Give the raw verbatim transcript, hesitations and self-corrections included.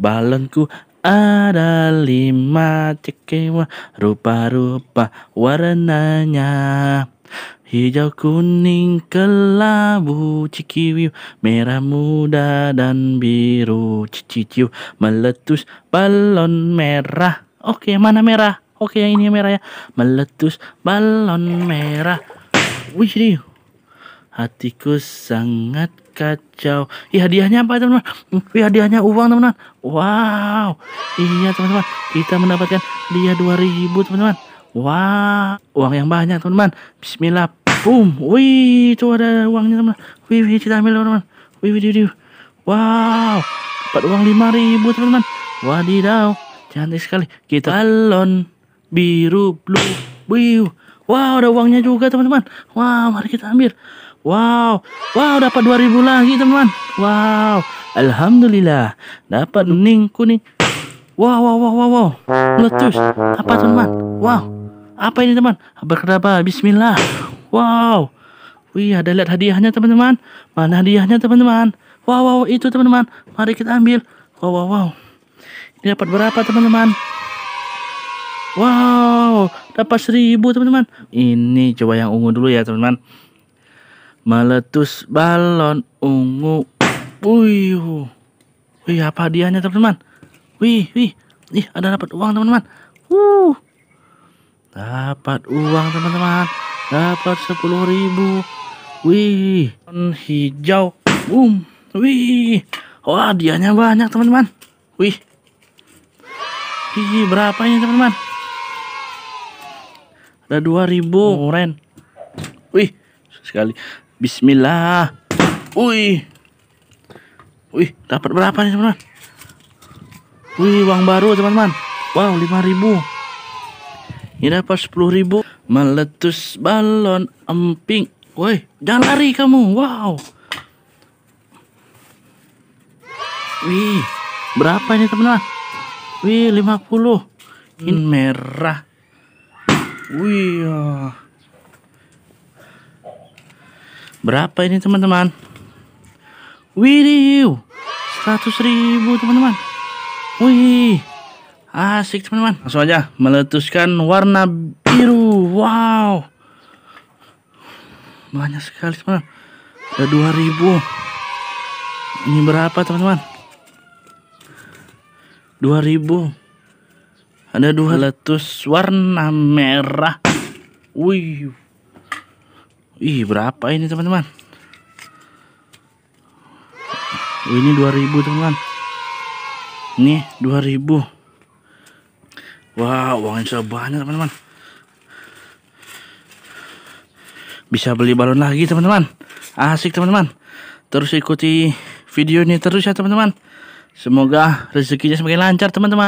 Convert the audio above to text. balonku ada lima cekewah, rupa-rupa warnanya. Hijau, kuning, kelabu, cikiwiu, merah muda dan biru. Ciciciu, meletus balon merah. Oke, mana merah? Oke, yang ini merah ya. Meletus balon merah. Wih, ini hatiku sangat kacau. Ih, hadiahnya apa, teman-teman? Ih, hadiahnya uang, teman-teman. Wow. Iya, teman-teman. Kita mendapatkan dia dua ribu, teman-teman. Wah, wow, uang yang banyak, teman-teman. Bismillah, boom. Wih, itu ada uangnya, teman-teman. Wih, wih, kita ambil, teman-teman. Wih, wih, wih. Wow, dapat uang lima ribu, teman-teman. Wadidaw, cantik sekali. Kita balon biru, blue, biru. Wow, ada uangnya juga, teman-teman. Wow, mari kita ambil. Wow, wow, dapat dua ribu lagi, teman-teman. Wow, alhamdulillah. Dapat kuning, kuning. Wow, wow, wow, wow, wow. Meletus. Apa, teman-teman? Wow. Apa ini, teman? Berkerabah, bismillah. Wow. Wih, ada lihat hadiahnya, teman-teman. Mana hadiahnya, teman-teman? Wow, wow, itu, teman-teman. Mari kita ambil. Wow, wow, wow. Ini dapat berapa, teman-teman? Wow, dapat seribu, teman-teman. Ini coba yang ungu dulu ya, teman-teman. Meletus balon ungu. Wih. Wih, apa hadiahnya, teman-teman? Wih, wih. Ih, ada dapat uang, teman-teman. Wuh. Dapat uang, teman-teman. Dapat sepuluh ribu. Wih, hijau. Boom. Wih. Wah, hadiahnya banyak, teman-teman. Wih. Ih, berapa ini, teman-teman? Ada dua ribu. Keren. Wih, sekali. Bismillah. Wih. Wih, dapat berapa nih, teman-teman? Wih, uang baru, teman-teman. Wow, lima ribu. Ini dapat sepuluh ribu. Meletus balon emping. Woi, jangan lari kamu. Wow. Wih, berapa ini, teman-teman? Wih, lima puluh. Ini merah. Wih. Berapa ini, teman-teman? Wih, seratus ribu, teman-teman. Wih. Asik, teman-teman. Langsung aja meletuskan warna biru. Wow. Banyak sekali, teman-teman. Ada dua ribu. Ini berapa, teman-teman? dua ribu. Ada dua meletus warna merah. Wih. Ih, berapa ini, teman-teman? Ini dua ribu, teman-teman. Nih, dua ribu. Wow, uangnya sudah banyak, teman-teman. Bisa beli balon lagi, teman-teman. Asik, teman-teman. Terus ikuti video ini terus ya, teman-teman. Semoga rezekinya semakin lancar, teman-teman.